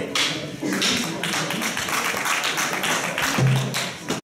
play.